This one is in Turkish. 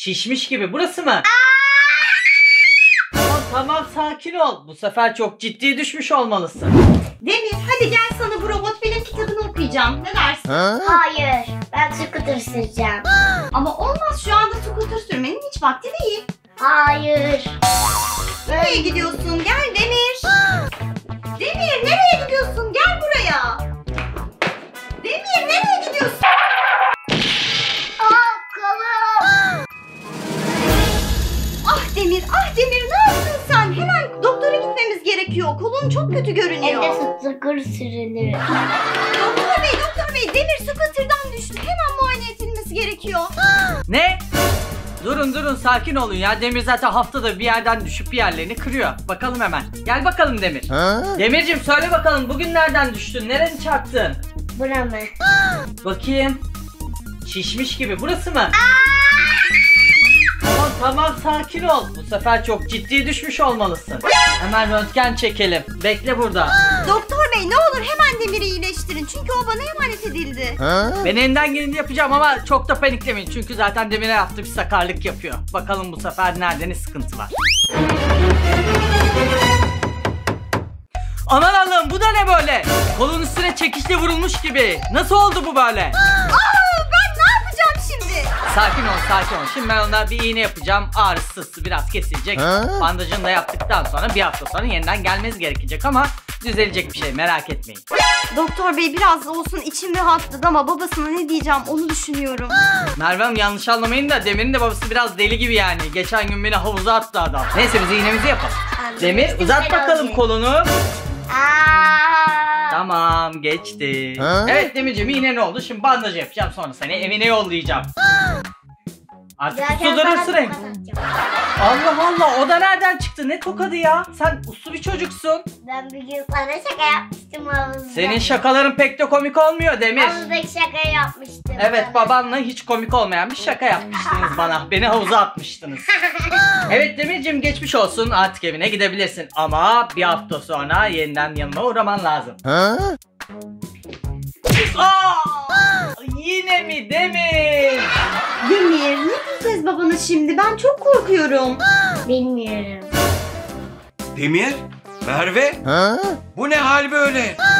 Şişmiş gibi. Burası mı? Tamam sakin ol. Bu sefer çok ciddi düşmüş olmalısın. Demir hadi gel sana bu robot benim kitabını okuyacağım. Ne dersin? Ha? Hayır. Ben scooter süreceğim. Ama olmaz, şu anda scooter sürmenin hiç vakti değil. Hayır. Nereye gidiyorsun? Gel Demir. Demir nereye gidiyorsun? Gel buraya. Demir nereye gidiyorsun? Ah kolum. Ah Demir, ah Demir ne yaptın sen? Hemen doktora gitmemiz gerekiyor. Kolun çok kötü görünüyor. Evde scooter sürülür. Doktor bey Demir scooter'dan düştü. Hemen muayene edilmesi gerekiyor. Ne? Durun sakin olun ya. Demir zaten haftada bir yerden düşüp bir yerlerini kırıyor. Bakalım hemen. Gel bakalım Demir. Ha? Demir'cim söyle bakalım bugün nereden düştün? Nereni çarptın? Bura mı? Bakayım. Şişmiş gibi. Burası mı? Tamam sakin ol. Bu sefer çok ciddi düşmüş olmalısın. Hemen röntgen çekelim. Bekle burada. Doktor bey ne olur hemen Demir'i iyileştirin. Çünkü o bana emanet edildi. Ha? Ben elinden geleni yapacağım ama çok da paniklemeyin. Çünkü zaten Demir'e yaptığı bir sakarlık yapıyor. Bakalım bu sefer nerede ne sıkıntı var. Aman Allah'ım bu da ne böyle? Kolun üstüne çekişle vurulmuş gibi. Nasıl oldu bu böyle? Sakin ol. Şimdi ben ona bir iğne yapacağım. Ağrısı biraz kesilecek. Bandajını da yaptıktan sonra bir hafta sonra yeniden gelmeniz gerekecek ama düzelecek bir şey, merak etmeyin. Doktor bey biraz olsun içim rahatladı ama babasına ne diyeceğim onu düşünüyorum. Merve Hanım yanlış anlamayın da Demir'in de babası biraz deli gibi yani. Geçen gün beni havuza attı adam. Neyse biz iğnemizi yapalım. Demir uzat bakalım kolunu. Tamam geçti. Ha? Evet Demir'cim yine ne oldu? Şimdi bandaj yapacağım sonra seni evine yollayacağım. Artık susturuyorsun hem. Allah o da nereden çıktı? Ne tokadı ya? Sen uslu bir çocuksun. Ben bir gün sana şaka yapmıştım havuzda. Senin şakaların pek de komik olmuyor Demir. Havuzdaki şakayı yapmıştım. Evet bana. Babanla hiç komik olmayan bir şaka yapmıştınız bana. Beni havuza atmıştınız. Evet Demir'cim geçmiş olsun, artık evine gidebilirsin. Ama bir hafta sonra yeniden yanıma uğraman lazım. Ha? Yine mi Demir? Demir ne diyeceğiz babana şimdi? Ben çok korkuyorum. Bilmiyorum. Demir? Merve? Ha? Bu ne hal böyle?